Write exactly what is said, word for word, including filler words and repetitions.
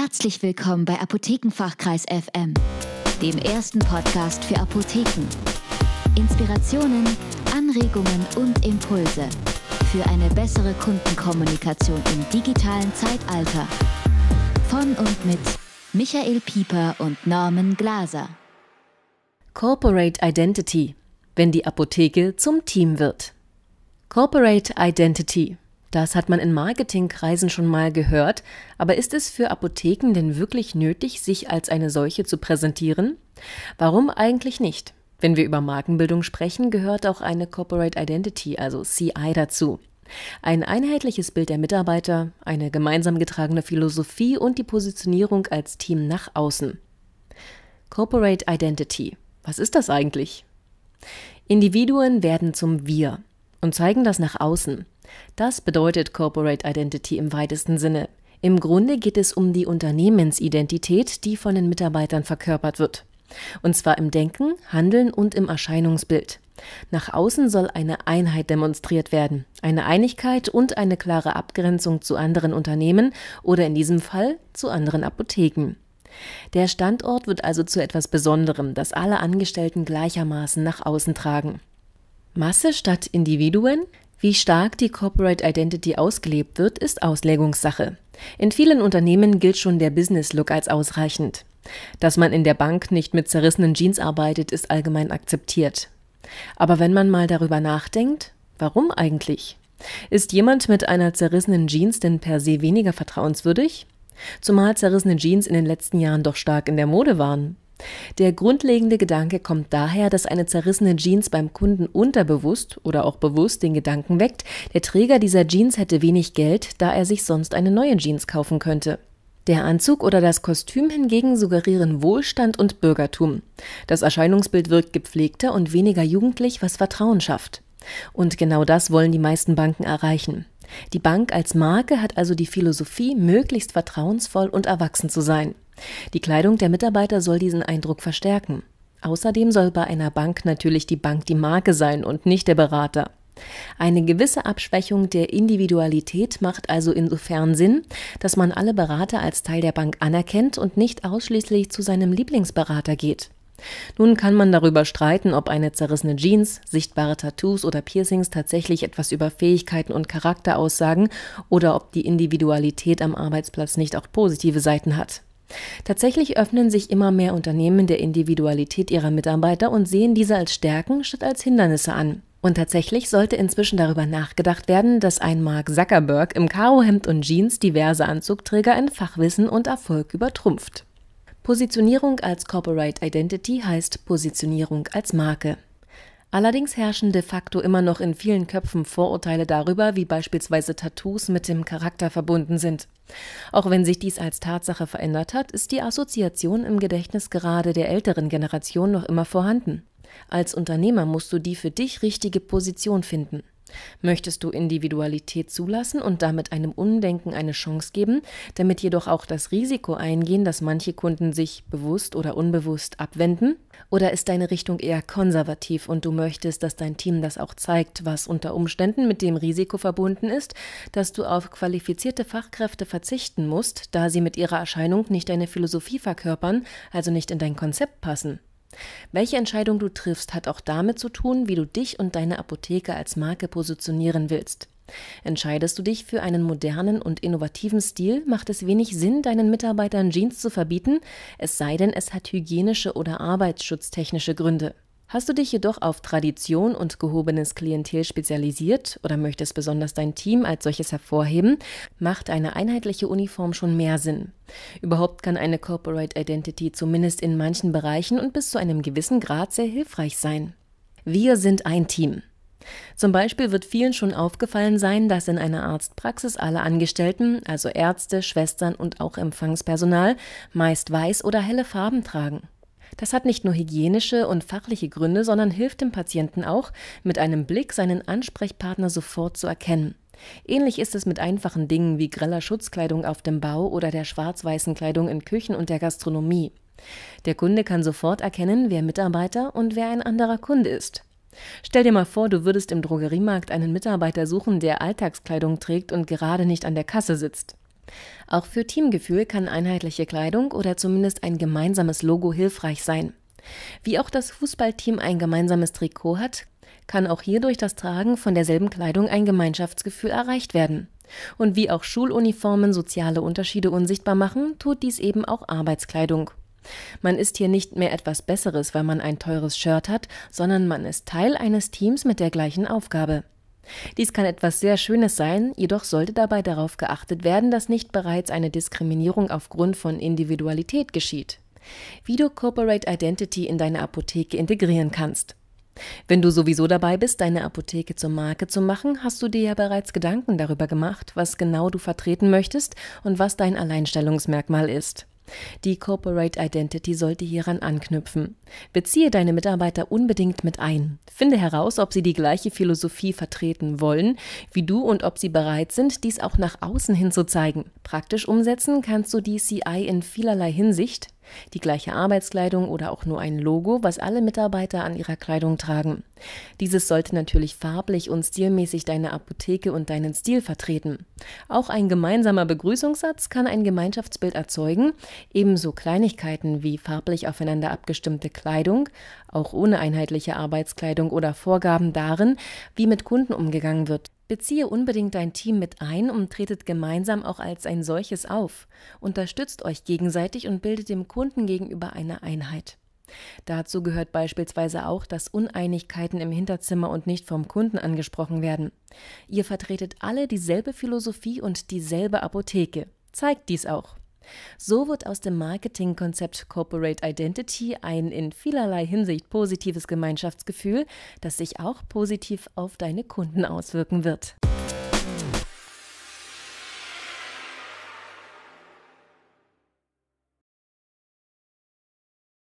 Herzlich willkommen bei Apothekenfachkreis F M, dem ersten Podcast für Apotheken. Inspirationen, Anregungen und Impulse für eine bessere Kundenkommunikation im digitalen Zeitalter. Von und mit Michael Pieper und Norman Glaser. Corporate Identity, wenn die Apotheke zum Team wird. Corporate Identity. Das hat man in Marketingkreisen schon mal gehört, aber ist es für Apotheken denn wirklich nötig, sich als eine solche zu präsentieren? Warum eigentlich nicht? Wenn wir über Markenbildung sprechen, gehört auch eine Corporate Identity, also C I, dazu. Ein einheitliches Bild der Mitarbeiter, eine gemeinsam getragene Philosophie und die Positionierung als Team nach außen. Corporate Identity. Was ist das eigentlich? Individuen werden zum Wir und zeigen das nach außen. Das bedeutet Corporate Identity im weitesten Sinne. Im Grunde geht es um die Unternehmensidentität, die von den Mitarbeitern verkörpert wird. Und zwar im Denken, Handeln und im Erscheinungsbild. Nach außen soll eine Einheit demonstriert werden, eine Einigkeit und eine klare Abgrenzung zu anderen Unternehmen oder in diesem Fall zu anderen Apotheken. Der Standort wird also zu etwas Besonderem, das alle Angestellten gleichermaßen nach außen tragen. Masse statt Individuen? Wie stark die Corporate Identity ausgelebt wird, ist Auslegungssache. In vielen Unternehmen gilt schon der Business-Look als ausreichend. Dass man in der Bank nicht mit zerrissenen Jeans arbeitet, ist allgemein akzeptiert. Aber wenn man mal darüber nachdenkt, warum eigentlich? Ist jemand mit einer zerrissenen Jeans denn per se weniger vertrauenswürdig? Zumal zerrissene Jeans in den letzten Jahren doch stark in der Mode waren. Der grundlegende Gedanke kommt daher, dass eine zerrissene Jeans beim Kunden unterbewusst oder auch bewusst den Gedanken weckt, der Träger dieser Jeans hätte wenig Geld, da er sich sonst eine neue Jeans kaufen könnte. Der Anzug oder das Kostüm hingegen suggerieren Wohlstand und Bürgertum. Das Erscheinungsbild wirkt gepflegter und weniger jugendlich, was Vertrauen schafft. Und genau das wollen die meisten Banken erreichen. Die Bank als Marke hat also die Philosophie, möglichst vertrauensvoll und erwachsen zu sein. Die Kleidung der Mitarbeiter soll diesen Eindruck verstärken. Außerdem soll bei einer Bank natürlich die Bank die Marke sein und nicht der Berater. Eine gewisse Abschwächung der Individualität macht also insofern Sinn, dass man alle Berater als Teil der Bank anerkennt und nicht ausschließlich zu seinem Lieblingsberater geht. Nun kann man darüber streiten, ob eine zerrissene Jeans, sichtbare Tattoos oder Piercings tatsächlich etwas über Fähigkeiten und Charakter aussagen oder ob die Individualität am Arbeitsplatz nicht auch positive Seiten hat. Tatsächlich öffnen sich immer mehr Unternehmen der Individualität ihrer Mitarbeiter und sehen diese als Stärken statt als Hindernisse an. Und tatsächlich sollte inzwischen darüber nachgedacht werden, dass ein Mark Zuckerberg im Karohemd und Jeans diverse Anzugträger in Fachwissen und Erfolg übertrumpft. Positionierung als Corporate Identity heißt Positionierung als Marke. Allerdings herrschen de facto immer noch in vielen Köpfen Vorurteile darüber, wie beispielsweise Tattoos mit dem Charakter verbunden sind. Auch wenn sich dies als Tatsache verändert hat, ist die Assoziation im Gedächtnis gerade der älteren Generation noch immer vorhanden. Als Unternehmer musst du die für dich richtige Position finden. Möchtest du Individualität zulassen und damit einem Umdenken eine Chance geben, damit jedoch auch das Risiko eingehen, dass manche Kunden sich bewusst oder unbewusst abwenden? Oder ist deine Richtung eher konservativ und du möchtest, dass dein Team das auch zeigt, was unter Umständen mit dem Risiko verbunden ist, dass du auf qualifizierte Fachkräfte verzichten musst, da sie mit ihrer Erscheinung nicht deine Philosophie verkörpern, also nicht in dein Konzept passen? Welche Entscheidung du triffst, hat auch damit zu tun, wie du dich und deine Apotheke als Marke positionieren willst. Entscheidest du dich für einen modernen und innovativen Stil, macht es wenig Sinn, deinen Mitarbeitern Jeans zu verbieten, es sei denn, es hat hygienische oder arbeitsschutztechnische Gründe. Hast du dich jedoch auf Tradition und gehobenes Klientel spezialisiert oder möchtest besonders dein Team als solches hervorheben, macht eine einheitliche Uniform schon mehr Sinn. Überhaupt kann eine Corporate Identity zumindest in manchen Bereichen und bis zu einem gewissen Grad sehr hilfreich sein. Wir sind ein Team. Zum Beispiel wird vielen schon aufgefallen sein, dass in einer Arztpraxis alle Angestellten, also Ärzte, Schwestern und auch Empfangspersonal, meist weiß oder helle Farben tragen. Das hat nicht nur hygienische und fachliche Gründe, sondern hilft dem Patienten auch, mit einem Blick seinen Ansprechpartner sofort zu erkennen. Ähnlich ist es mit einfachen Dingen wie greller Schutzkleidung auf dem Bau oder der schwarz-weißen Kleidung in Küchen und der Gastronomie. Der Kunde kann sofort erkennen, wer Mitarbeiter und wer ein anderer Kunde ist. Stell dir mal vor, du würdest im Drogeriemarkt einen Mitarbeiter suchen, der Alltagskleidung trägt und gerade nicht an der Kasse sitzt. Auch für Teamgefühl kann einheitliche Kleidung oder zumindest ein gemeinsames Logo hilfreich sein. Wie auch das Fußballteam ein gemeinsames Trikot hat, kann auch hier durch das Tragen von derselben Kleidung ein Gemeinschaftsgefühl erreicht werden. Und wie auch Schuluniformen soziale Unterschiede unsichtbar machen, tut dies eben auch Arbeitskleidung. Man ist hier nicht mehr etwas Besseres, weil man ein teures Shirt hat, sondern man ist Teil eines Teams mit der gleichen Aufgabe. Dies kann etwas sehr Schönes sein, jedoch sollte dabei darauf geachtet werden, dass nicht bereits eine Diskriminierung aufgrund von Individualität geschieht. Wie du Corporate Identity in deine Apotheke integrieren kannst. Wenn du sowieso dabei bist, deine Apotheke zur Marke zu machen, hast du dir ja bereits Gedanken darüber gemacht, was genau du vertreten möchtest und was dein Alleinstellungsmerkmal ist. Die Corporate Identity sollte hieran anknüpfen. Beziehe deine Mitarbeiter unbedingt mit ein. Finde heraus, ob sie die gleiche Philosophie vertreten wollen wie du und ob sie bereit sind, dies auch nach außen hin zu zeigen. Praktisch umsetzen kannst du D C I in vielerlei Hinsicht. Die gleiche Arbeitskleidung oder auch nur ein Logo, was alle Mitarbeiter an ihrer Kleidung tragen. Dieses sollte natürlich farblich und stilmäßig deine Apotheke und deinen Stil vertreten. Auch ein gemeinsamer Begrüßungssatz kann ein Gemeinschaftsbild erzeugen, ebenso Kleinigkeiten wie farblich aufeinander abgestimmte Kleidung, auch ohne einheitliche Arbeitskleidung oder Vorgaben darin, wie mit Kunden umgegangen wird. Beziehe unbedingt dein Team mit ein und tretet gemeinsam auch als ein solches auf. Unterstützt euch gegenseitig und bildet dem Kunden gegenüber eine Einheit. Dazu gehört beispielsweise auch, dass Uneinigkeiten im Hinterzimmer und nicht vom Kunden angesprochen werden. Ihr vertretet alle dieselbe Philosophie und dieselbe Apotheke. Zeigt dies auch. So wird aus dem Marketingkonzept Corporate Identity ein in vielerlei Hinsicht positives Gemeinschaftsgefühl, das sich auch positiv auf deine Kunden auswirken wird.